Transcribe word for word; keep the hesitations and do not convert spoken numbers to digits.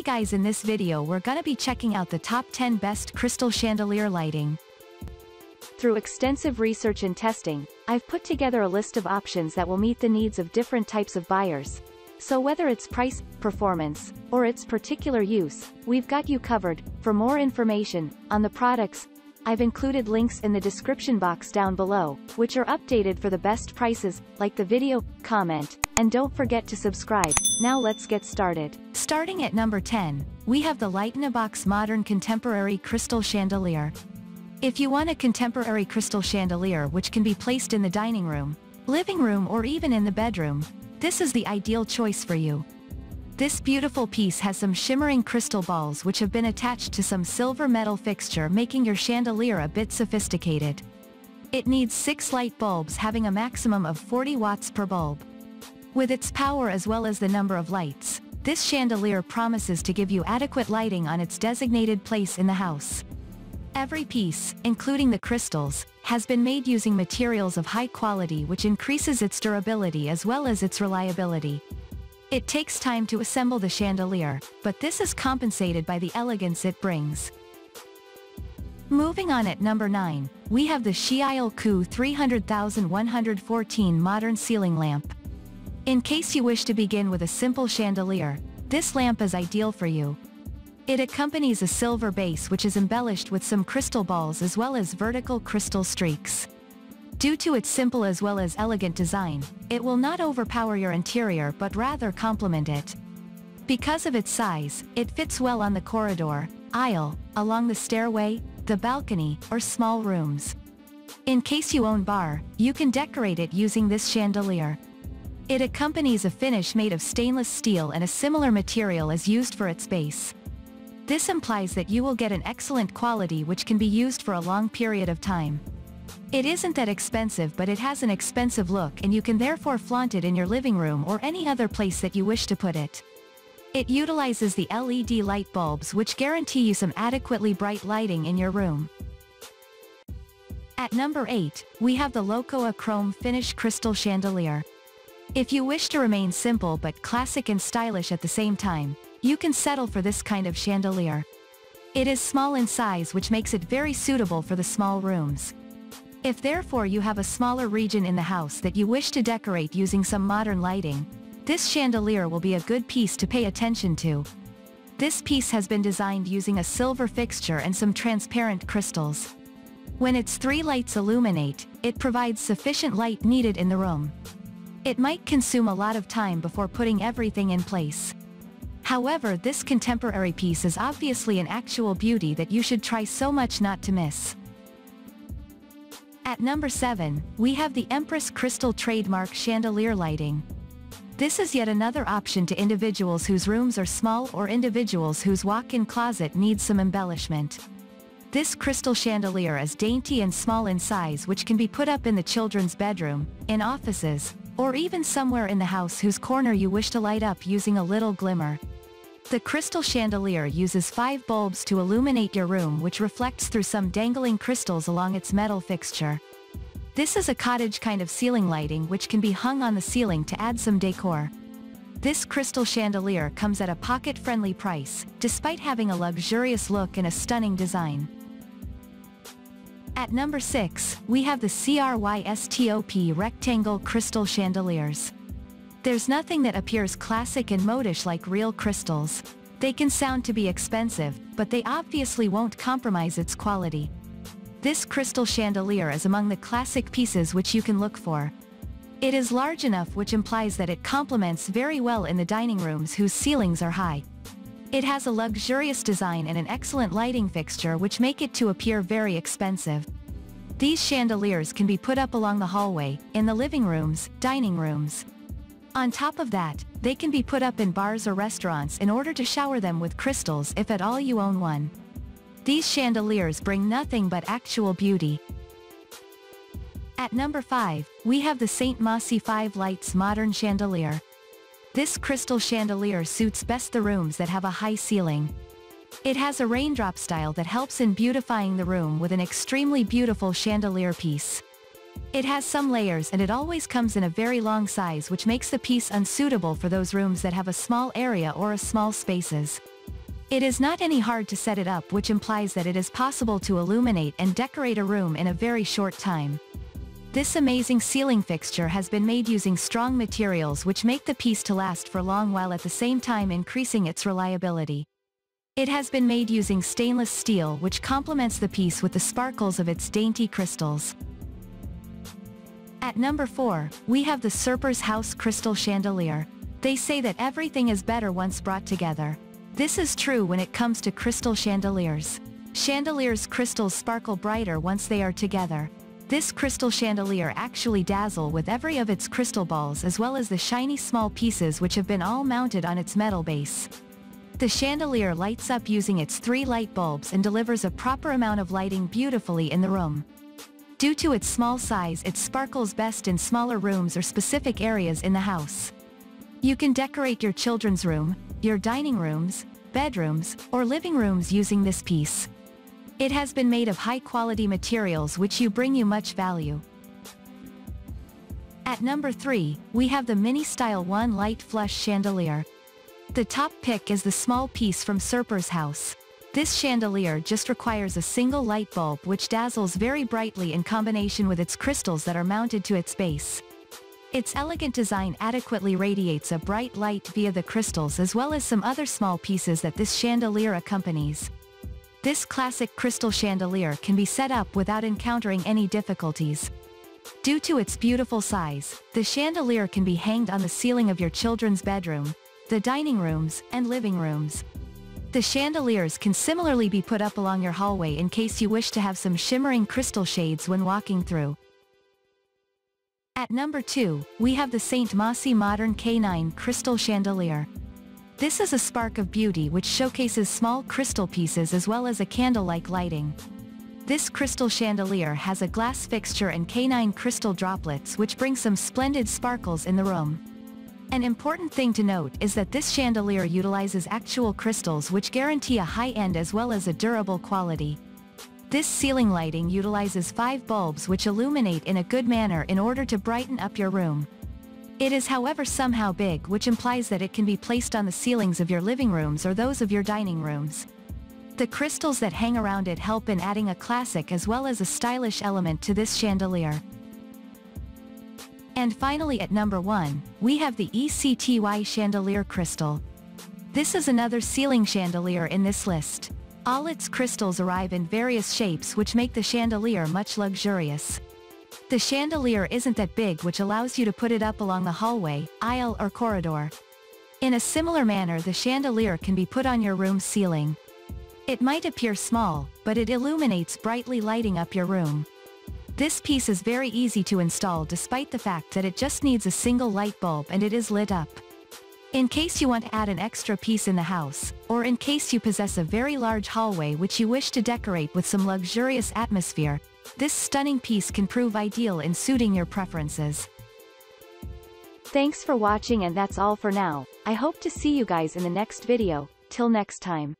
Hey guys, in this video we're gonna be checking out the top ten best crystal chandelier lighting. Through extensive research and testing, I've put together a list of options that will meet the needs of different types of buyers. So whether it's price, performance, or its particular use, we've got you covered. For more information on the products, I've included links in the description box down below, which are updated for the best prices. Like the video, comment, and don't forget to subscribe. Now let's get started. Starting at number ten, we have the LightInTheBox Modern Contemporary Crystal Chandelier. If you want a contemporary crystal chandelier which can be placed in the dining room, living room, or even in the bedroom, this is the ideal choice for you. This beautiful piece has some shimmering crystal balls which have been attached to some silver metal fixture, making your chandelier a bit sophisticated. It needs six light bulbs having a maximum of forty watts per bulb. With its power as well as the number of lights, this chandelier promises to give you adequate lighting on its designated place in the house. Every piece, including the crystals, has been made using materials of high quality, which increases its durability as well as its reliability. It takes time to assemble the chandelier, but this is compensated by the elegance it brings. Moving on, at number nine, we have the Hsyile K U three hundred thousand one hundred fourteen Modern Ceiling Lamp. In case you wish to begin with a simple chandelier, this lamp is ideal for you. It accompanies a silver base which is embellished with some crystal balls as well as vertical crystal streaks. Due to its simple as well as elegant design, it will not overpower your interior but rather complement it. Because of its size, it fits well on the corridor, aisle, along the stairway, the balcony, or small rooms. In case you own bar, you can decorate it using this chandelier. It accompanies a finish made of stainless steel, and a similar material is used for its base. This implies that you will get an excellent quality which can be used for a long period of time. It isn't that expensive, but it has an expensive look, and you can therefore flaunt it in your living room or any other place that you wish to put it. It utilizes the L E D light bulbs which guarantee you some adequately bright lighting in your room. At number eight, we have the LOCO A Chrome Finish Crystal Chandelier. If you wish to remain simple but classic and stylish at the same time, you can settle for this kind of chandelier. It is small in size, which makes it very suitable for the small rooms. If therefore you have a smaller region in the house that you wish to decorate using some modern lighting, this chandelier will be a good piece to pay attention to. This piece has been designed using a silver fixture and some transparent crystals. When its three lights illuminate, it provides sufficient light needed in the room. It might consume a lot of time before putting everything in place. However, this contemporary piece is obviously an actual beauty that you should try so much not to miss. At number seven, we have the Empress Crystal Trademark Chandelier Lighting. This is yet another option to individuals whose rooms are small or individuals whose walk-in closet needs some embellishment. This crystal chandelier is dainty and small in size, which can be put up in the children's bedroom, in offices, or even somewhere in the house whose corner you wish to light up using a little glimmer. The crystal chandelier uses five bulbs to illuminate your room, which reflects through some dangling crystals along its metal fixture. This is a cottage kind of ceiling lighting which can be hung on the ceiling to add some decor. This crystal chandelier comes at a pocket-friendly price, despite having a luxurious look and a stunning design. At number six, we have the CRYSTOP Rectangle Crystal Chandeliers. There's nothing that appears classic and modish like real crystals. They can sound to be expensive, but they obviously won't compromise its quality. This crystal chandelier is among the classic pieces which you can look for. It is large enough, which implies that it complements very well in the dining rooms whose ceilings are high. It has a luxurious design and an excellent lighting fixture which make it to appear very expensive. These chandeliers can be put up along the hallway, in the living rooms, dining rooms. On top of that, they can be put up in bars or restaurants in order to shower them with crystals if at all you own one. These chandeliers bring nothing but actual beauty. At number five, we have the Saint Mossi five lights Modern Chandelier. This crystal chandelier suits best the rooms that have a high ceiling. It has a raindrop style that helps in beautifying the room with an extremely beautiful chandelier piece. It has some layers, and it always comes in a very long size, which makes the piece unsuitable for those rooms that have a small area or a small spaces. It is not any hard to set it up, which implies that it is possible to illuminate and decorate a room in a very short time. This amazing ceiling fixture has been made using strong materials which make the piece to last for long while at the same time increasing its reliability. It has been made using stainless steel, which complements the piece with the sparkles of its dainty crystals. At number four, we have the Surpars House Crystal Chandelier. They say that everything is better once brought together. This is true when it comes to crystal chandeliers. Chandeliers' crystals sparkle brighter once they are together. This crystal chandelier actually dazzles with every of its crystal balls as well as the shiny small pieces which have been all mounted on its metal base. The chandelier lights up using its three light bulbs and delivers a proper amount of lighting beautifully in the room. Due to its small size, it sparkles best in smaller rooms or specific areas in the house. You can decorate your children's room, your dining rooms, bedrooms, or living rooms using this piece. It has been made of high-quality materials which you bring you much value. At number three, we have the Mini Style one Light Flush Chandelier. The top pick is the small piece from Surpars House. This chandelier just requires a single light bulb which dazzles very brightly in combination with its crystals that are mounted to its base. Its elegant design adequately radiates a bright light via the crystals as well as some other small pieces that this chandelier accompanies. This classic crystal chandelier can be set up without encountering any difficulties. Due to its beautiful size, the chandelier can be hanged on the ceiling of your children's bedroom, the dining rooms, and living rooms. The chandeliers can similarly be put up along your hallway in case you wish to have some shimmering crystal shades when walking through. At number two, we have the Saint Mossi Modern K nine Crystal Chandelier. This is a spark of beauty which showcases small crystal pieces as well as a candle-like lighting. This crystal chandelier has a glass fixture and K nine crystal droplets which bring some splendid sparkles in the room. An important thing to note is that this chandelier utilizes actual crystals which guarantee a high end as well as a durable quality. This ceiling lighting utilizes five bulbs which illuminate in a good manner in order to brighten up your room. It is however somehow big, which implies that it can be placed on the ceilings of your living rooms or those of your dining rooms. The crystals that hang around it help in adding a classic as well as a stylish element to this chandelier. And finally at number one, we have the E C T Y Chandelier Crystal. This is another ceiling chandelier in this list. All its crystals arrive in various shapes which make the chandelier much luxurious. The chandelier isn't that big, which allows you to put it up along the hallway, aisle, or corridor. In a similar manner, the chandelier can be put on your room ceiling. It might appear small, but it illuminates brightly, lighting up your room. This piece is very easy to install despite the fact that it just needs a single light bulb and it is lit up. In case you want to add an extra piece in the house, or in case you possess a very large hallway which you wish to decorate with some luxurious atmosphere, this stunning piece can prove ideal in suiting your preferences. Thanks for watching, and that's all for now. I hope to see you guys in the next video. Till next time.